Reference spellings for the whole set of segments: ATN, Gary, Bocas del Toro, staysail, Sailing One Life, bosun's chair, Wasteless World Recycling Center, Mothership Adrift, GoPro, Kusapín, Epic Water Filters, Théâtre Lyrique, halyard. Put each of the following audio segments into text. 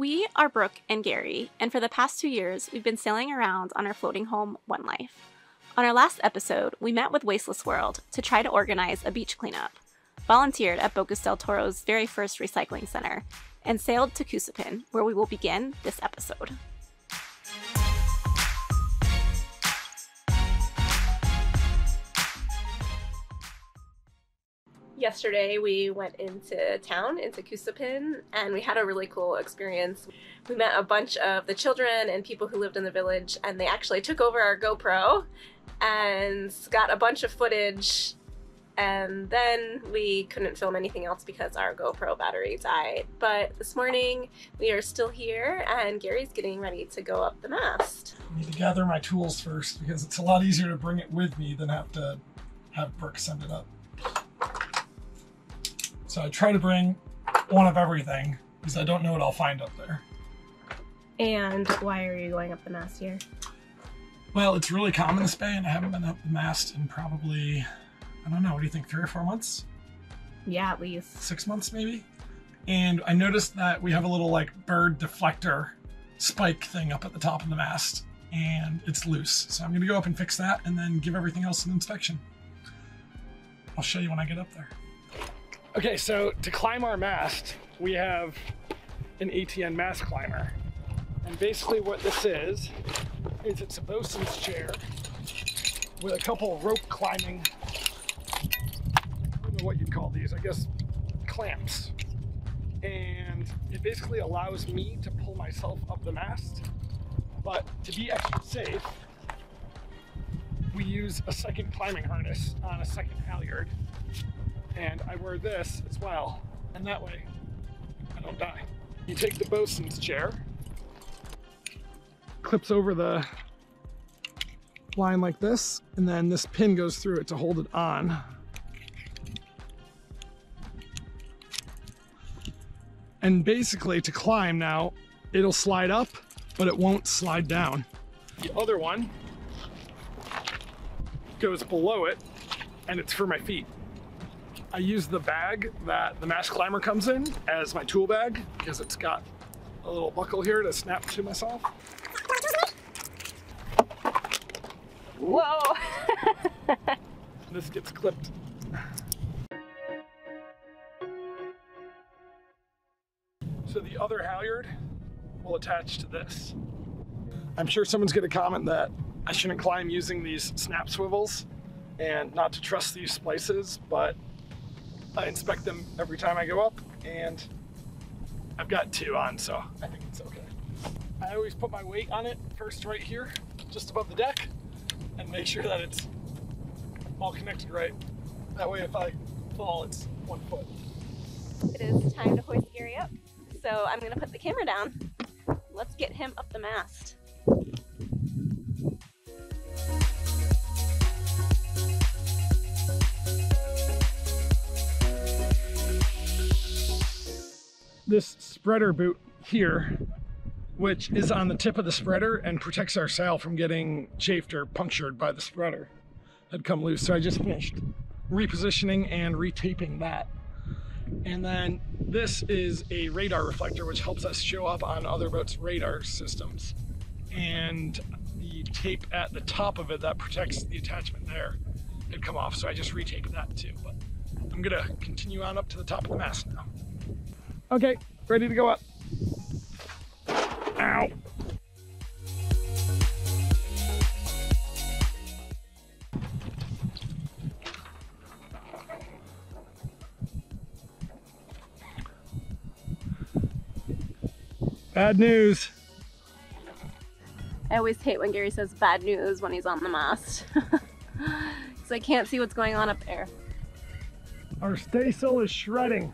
We are Brooke and Gary, and for the past 2 years, we've been sailing around on our floating home, One Life. On our last episode, we met with Wasteless World to try to organize a beach cleanup, volunteered at Bocas del Toro's very first recycling center, and sailed to Kusapín, where we will begin this episode. Yesterday we went into town, into Kusapín, and we had a really cool experience. We met a bunch of the children and people who lived in the village, and they actually took over our GoPro and got a bunch of footage, and then we couldn't film anything else because our GoPro battery died. But this morning we are still here and Gary's getting ready to go up the mast. I need to gather my tools first because it's a lot easier to bring it with me than have to have Brooke send it up. So I try to bring one of everything because I don't know what I'll find up there. And why are you going up the mast here? Well, it's really common this bay and I haven't been up the mast in probably, I don't know, what do you think, 3 or 4 months? Yeah, at least. 6 months maybe? And I noticed that we have a little like bird deflector spike thing up at the top of the mast and it's loose. So I'm gonna go up and fix that and then give everything else an inspection. I'll show you when I get up there. Okay, so to climb our mast, we have an ATN mast climber. And basically what this is it's a bosun's chair with a couple of rope climbing, I don't know what you'd call these, I guess clamps. And it basically allows me to pull myself up the mast. But to be extra safe, we use a second climbing harness on a second halyard. And I wear this as well, and that way I don't die. You take the bosun's chair, clips over the line like this, and then this pin goes through it to hold it on. And basically to climb now, it'll slide up, but it won't slide down. The other one goes below it, and it's for my feet. I use the bag that the mast climber comes in as my tool bag because it's got a little buckle here to snap to myself. Whoa! This gets clipped. So the other halyard will attach to this. I'm sure someone's going to comment that I shouldn't climb using these snap swivels and not to trust these splices, but I inspect them every time I go up, and I've got two on, so I think it's okay. I always put my weight on it first right here, just above the deck, and make sure that it's all connected right. That way if I fall, it's 1 foot. It is time to hoist Gary up, so I'm gonna put the camera down. Let's get him up the mast. This spreader boot here, which is on the tip of the spreader and protects our sail from getting chafed or punctured by the spreader, had come loose. So I just finished repositioning and retaping that. And then this is a radar reflector, which helps us show up on other boats' radar systems. And the tape at the top of it that protects the attachment there had come off. So I just retaped that too, but I'm gonna continue on up to the top of the mast now. Okay, ready to go up. Ow. Bad news. I always hate when Gary says bad news when he's on the mast. Because I can't see what's going on up there. Our staysail is shredding.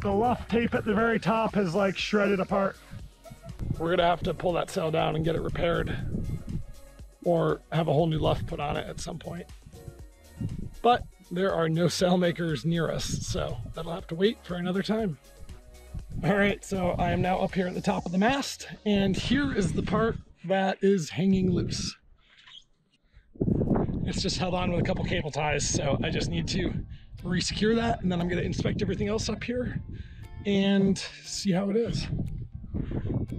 The luff tape at the very top has like shredded apart. We're gonna have to pull that sail down and get it repaired or have a whole new luff put on it at some point. But there are no sail makers near us, so that'll have to wait for another time. All right, so I am now up here at the top of the mast and here is the part that is hanging loose. It's just held on with a couple cable ties, so I just need to re-secure that and then I'm going to inspect everything else up here and see how it is.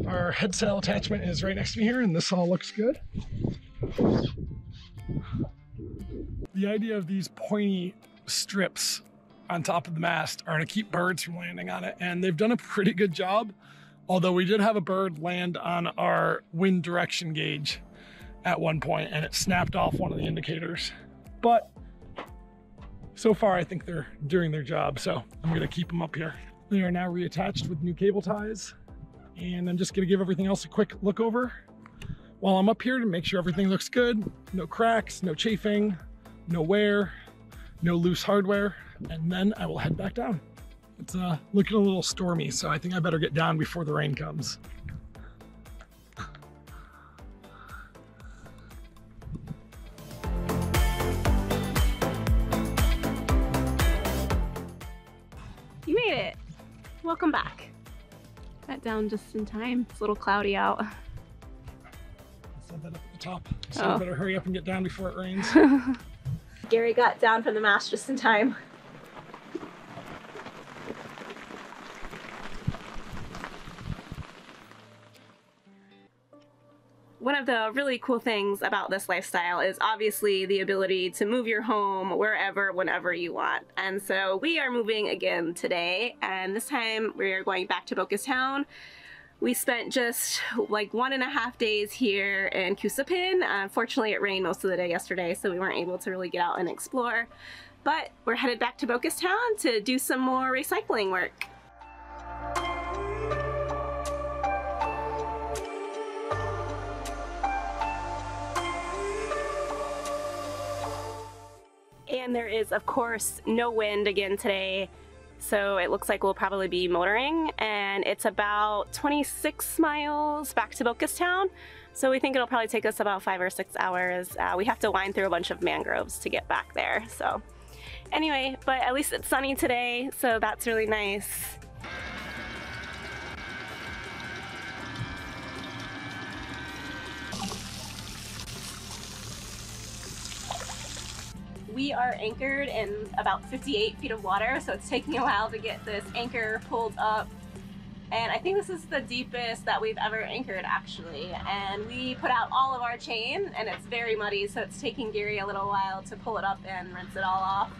Our head saddle attachment is right next to me here, and this all looks good. The idea of these pointy strips on top of the mast are to keep birds from landing on it, and they've done a pretty good job, although we did have a bird land on our wind direction gauge at one point and it snapped off one of the indicators. But so far I think they're doing their job, so I'm gonna keep them up here. They are now reattached with new cable ties, and I'm just gonna give everything else a quick look over while I'm up here to make sure everything looks good. No cracks, no chafing, no wear, no loose hardware, and then I will head back down. It's looking a little stormy, so I think I better get down before the rain comes. You made it. Welcome back. Got down just in time. It's a little cloudy out. I said that up at the top, so I better hurry up and get down before it rains. Gary got down from the mast just in time. One of the really cool things about this lifestyle is obviously the ability to move your home wherever, whenever you want. And so we are moving again today, and this time we are going back to Bocas Town. We spent just like 1.5 days here in Kusapín. Unfortunately, it rained most of the day yesterday, so we weren't able to really get out and explore. But we're headed back to Bocas Town to do some more recycling work. And there is, of course, no wind again today. So it looks like we'll probably be motoring, and it's about 26 miles back to Bocas Town. So we think it'll probably take us about 5 or 6 hours. We have to wind through a bunch of mangroves to get back there. So anyway, but at least it's sunny today, so that's really nice. We are anchored in about 58 feet of water, so it's taking a while to get this anchor pulled up. And I think this is the deepest that we've ever anchored, actually. And we put out all of our chain, and it's very muddy, so it's taking Gary a little while to pull it up and rinse it all off.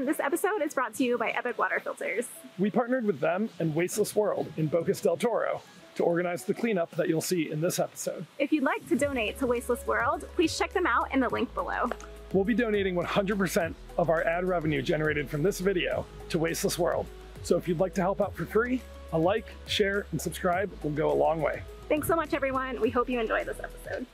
This episode is brought to you by Epic Water Filters. We partnered with them and Wasteless World in Bocas del Toro to organize the cleanup that you'll see in this episode. If you'd like to donate to Wasteless World, please check them out in the link below. We'll be donating 100% of our ad revenue generated from this video to Wasteless World. So if you'd like to help out for free, a like, share, and subscribe will go a long way. Thanks so much, everyone. We hope you enjoy this episode.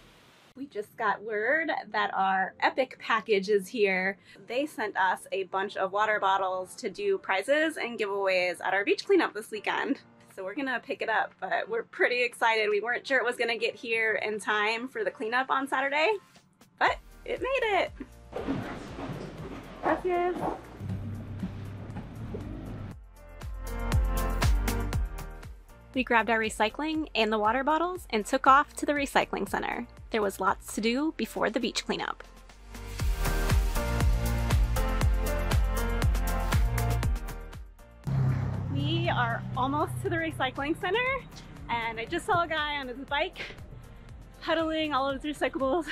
We just got word that our Epic package is here. They sent us a bunch of water bottles to do prizes and giveaways at our beach cleanup this weekend. So we're gonna pick it up, but we're pretty excited. We weren't sure it was gonna get here in time for the cleanup on Saturday, but it made it. Gracias. We grabbed our recycling and the water bottles and took off to the recycling center. There was lots to do before the beach cleanup. We are are almost to the recycling center, and I just saw a guy on his bike pedaling all of his recyclables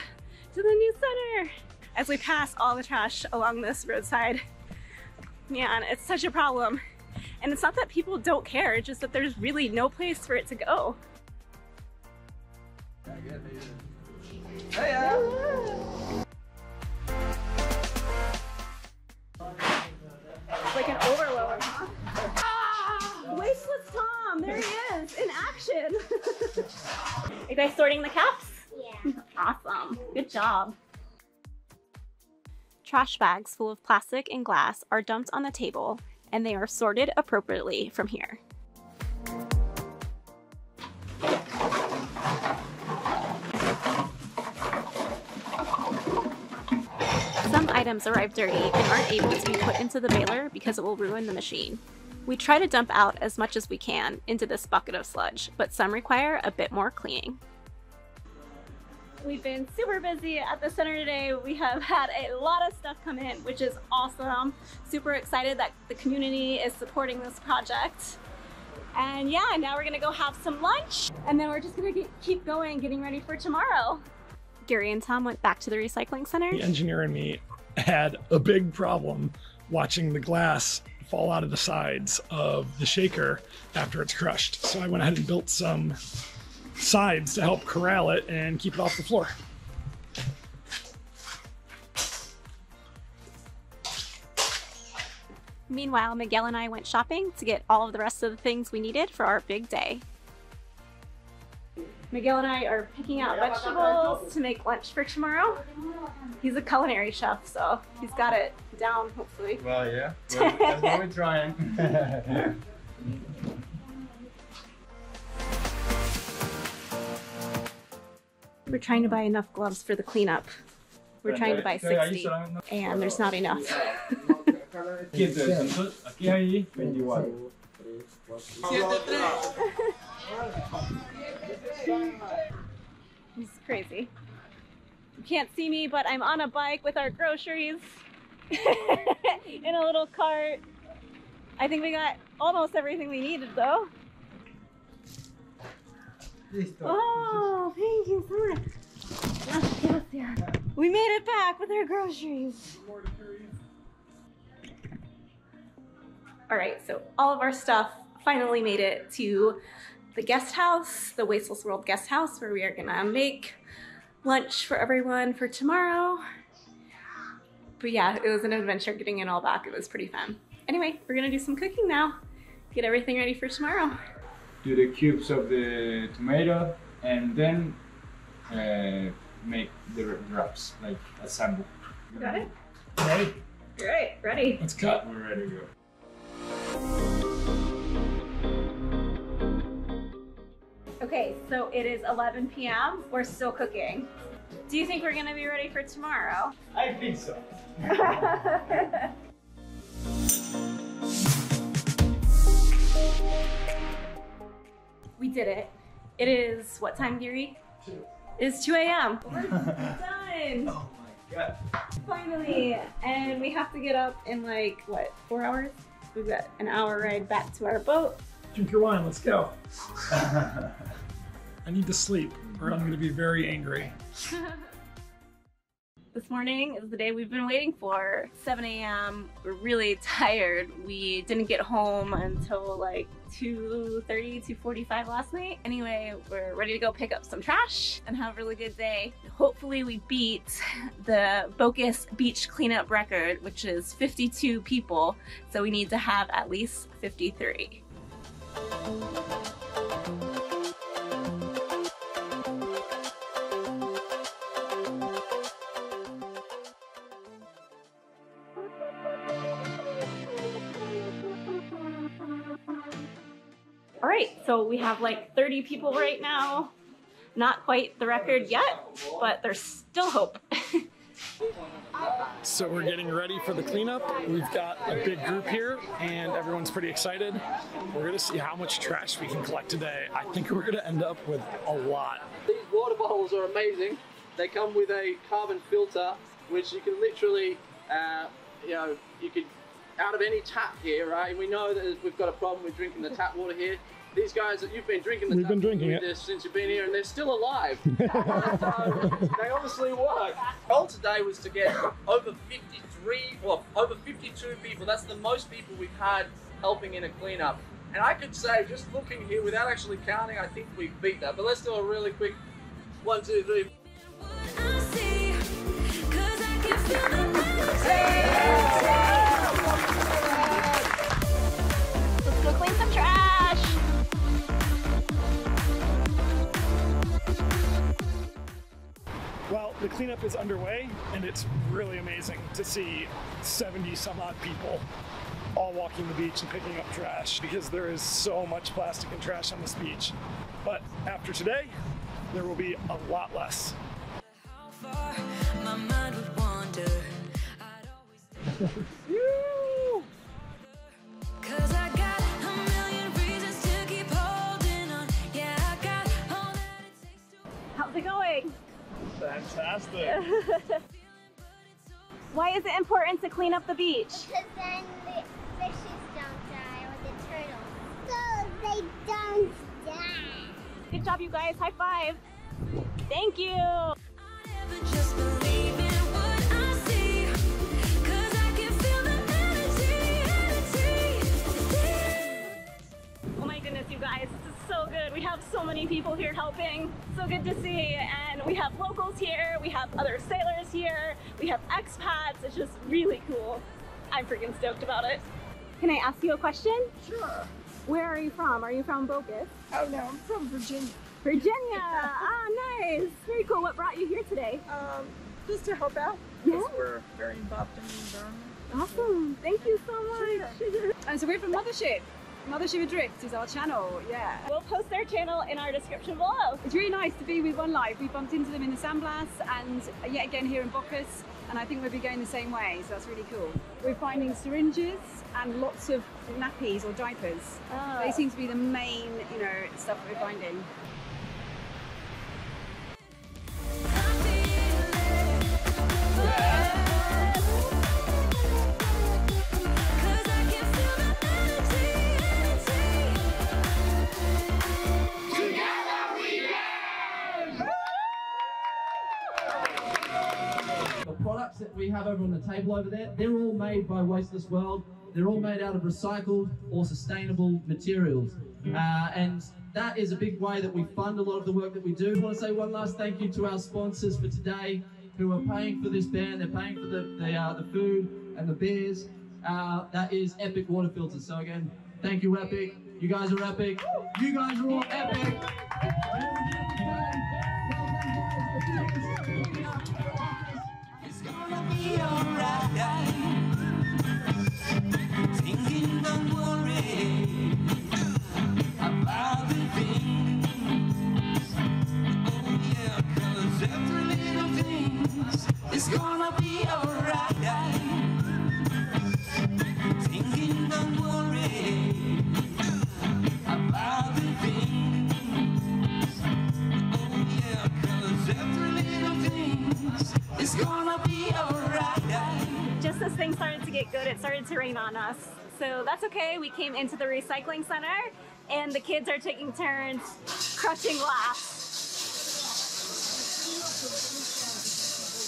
to the new center as we pass all the trash along this roadside. Man, it's such a problem. And it's not that people don't care, it's just that there's really no place for it to go. It's like an overload, huh? Ah! Wasteless Tom, there he is, in action. Are you guys sorting the caps? Yeah. Awesome, good job. Trash bags full of plastic and glass are dumped on the table, and they are sorted appropriately from here. Some items arrive dirty and aren't able to be put into the baler because it will ruin the machine. We try to dump out as much as we can into this bucket of sludge, but some require a bit more cleaning. We've been super busy at the center today. We have had a lot of stuff come in, which is awesome. Super excited that the community is supporting this project. And yeah, now we're gonna go have some lunch, and then we're just gonna keep going, getting ready for tomorrow. Gary and Tom went back to the recycling center. The engineer and me had a big problem watching the glass fall out of the sides of the shaker after it's crushed. So I went ahead and built some sides to help corral it and keep it off the floor. Meanwhile, Miguel and I went shopping to get all of the rest of the things we needed for our big day. Miguel and I are picking out vegetables to make lunch for tomorrow. He's a culinary chef, so he's got it down, hopefully. Well, yeah, that's what we're trying. We're trying to buy enough gloves for the cleanup. We're trying to buy 60, and there's not enough. This is crazy. You can't see me, but I'm on a bike with our groceries in a little cart. I think we got almost everything we needed, though. Oh, thank you so much. We made it back with our groceries. All right, so all of our stuff finally made it to the guest house, the Wasteless World guest house, where we are gonna make lunch for everyone for tomorrow. But yeah, it was an adventure getting it all back. It was pretty fun. Anyway, we're gonna do some cooking now, get everything ready for tomorrow. Do the cubes of the tomato and then make the wraps, like assemble. Got it? Ready? Great, ready. Let's cut. We're ready to go. Okay, so it is 11 p.m. We're still cooking. Do you think we're gonna be ready for tomorrow? I think so. We did it. It is, what time, Gary? 2. It's 2 a.m. We're done. Oh my God. Finally. And we have to get up in like, what, 4 hours? We've got an hour ride back to our boat. Drink your wine, let's go. I need to sleep or I'm going to be very angry. This morning is the day we've been waiting for. 7 a.m. We're really tired. We didn't get home until like 2:30, 2:45 last night. Anyway, we're ready to go pick up some trash and have a really good day. Hopefully we beat the Bocas beach cleanup record, which is 52 people. So we need to have at least 53. All right, so we have like 30 people right now. Not quite the record yet, but there's still hope. So we're getting ready for the cleanup. We've got a big group here and everyone's pretty excited. We're gonna see how much trash we can collect today. I think we're gonna end up with a lot. These water bottles are amazing. They come with a carbon filter, which you can literally, you know, you could out of any tap here, right? And we know that we've got a problem with drinking the tap water here. These guys that you've been drinking the tap water since you've been here, and they're still alive. So they obviously work. The goal today was to get over 53, well, over 52 people. That's the most people we've had helping in a cleanup. And I could say, just looking here, without actually counting, I think we beat that. But let's do a really quick 1, 2, 3. Let's go clean some trash. Well, the cleanup is underway, and it's really amazing to see 70 some odd people all walking the beach and picking up trash, because there is so much plastic and trash on this beach. But after today, there will be a lot less. How's it going? Fantastic. Why is it important to clean up the beach? Because then the fishes don't die, or the turtles. So they don't die. Good job, you guys. High five. Thank you. I never just believe in what I see, 'cause I can feel the energy. Oh my goodness, you guys, this is so good. We have so many people here helping. So good to see. And we have locals here, we have other sailors here, we have expats. It's just really cool. I'm freaking stoked about it. Can I ask you a question? Sure. Where are you from? Are you from Bocas? Oh no, I'm from Virginia. Virginia! Ah, oh, nice! Very cool. What brought you here today? Just to help out. Yes, yeah. We're very involved in the environment. Awesome! Thank you so much! Sure. And so we're from Mothership. Mothership Adrift is our channel, yeah. We'll post their channel in our description below. It's really nice to be with One Life. We bumped into them in the sandblast and yet again here in Bocas, and I think we'll be going the same way, so that's really cool. We're finding syringes and lots of nappies or diapers. Oh. They seem to be the main, you know, stuff that we're finding. That we have over on the table over there, they're all made by Wasteless World. They're all made out of recycled or sustainable materials, and that is a big way that we fund a lot of the work that we do. I want to say one last thank you to our sponsors for today, who are paying for this band. They're paying for the food and the beers. That is Epic Water Filters. So again, thank you, Epic. You guys are epic. You guys are all epic. As things started to get good, it started to rain on us. So that's okay. We came into the recycling center and the kids are taking turns crushing glass.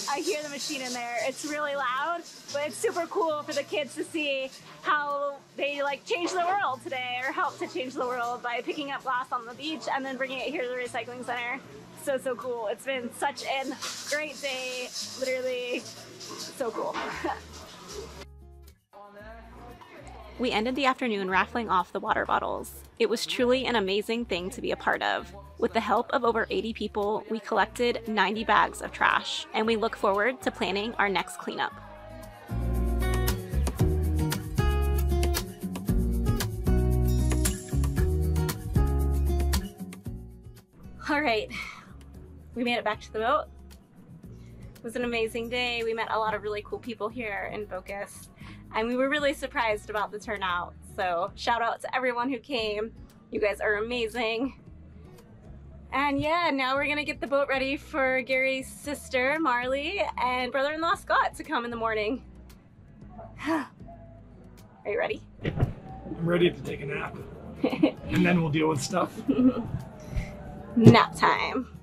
I hear the machine in there. It's really loud, but it's super cool for the kids to see how they like change the world today, or help to change the world by picking up glass on the beach and then bringing it here to the recycling center. So, so cool. It's been such a great day. Literally so cool. We ended the afternoon raffling off the water bottles. It was truly an amazing thing to be a part of. With the help of over 80 people, we collected 90 bags of trash, and we look forward to planning our next cleanup. All right, we made it back to the boat. It was an amazing day. We met a lot of really cool people here in Bocas. And we were really surprised about the turnout. So shout out to everyone who came. You guys are amazing. And yeah, now we're gonna get the boat ready for Gary's sister, Marley, and brother-in-law Scott to come in the morning. Are you ready? I'm ready to take a nap. And then we'll deal with stuff. Nap time.